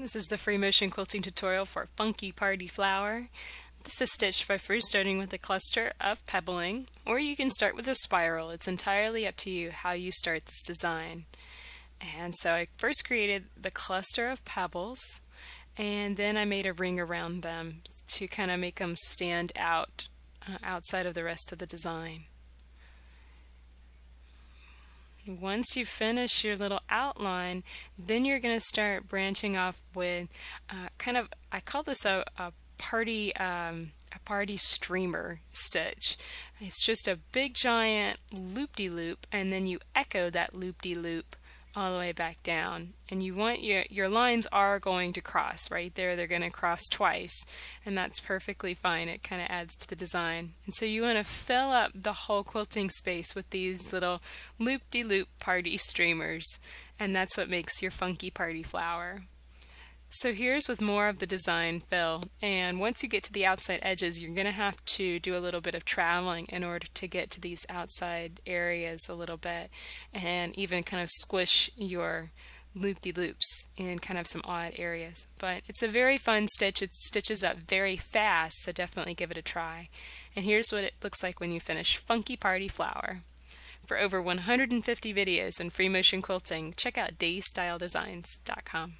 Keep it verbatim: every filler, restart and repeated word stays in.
This is the free motion quilting tutorial for Funky Party Flower. This is stitched by free starting with a cluster of pebbling, or you can start with a spiral. It's entirely up to you how you start this design. And so I first created the cluster of pebbles, and then I made a ring around them to kind of make them stand out uh, outside of the rest of the design. Once you finish your little outline, then you're going to start branching off with uh, kind of, I call this a, a party um, a party streamer stitch. It's just a big giant loop-de-loop, and then you echo that loop-de-loop all the way back down, and you want your your lines are going to cross right there. They're going to cross twice, and that's perfectly fine. It kind of adds to the design. And so you want to fill up the whole quilting space with these little loop-de-loop party streamers, and that's what makes your funky party flower. So here's with more of the design fill, and once you get to the outside edges, you're going to have to do a little bit of traveling in order to get to these outside areas a little bit, and even kind of squish your loop-de-loops in kind of some odd areas. But it's a very fun stitch. It stitches up very fast, so definitely give it a try. And here's what it looks like when you finish Funky Party Flower. For over one hundred fifty videos in free motion quilting, check out day style designs dot com.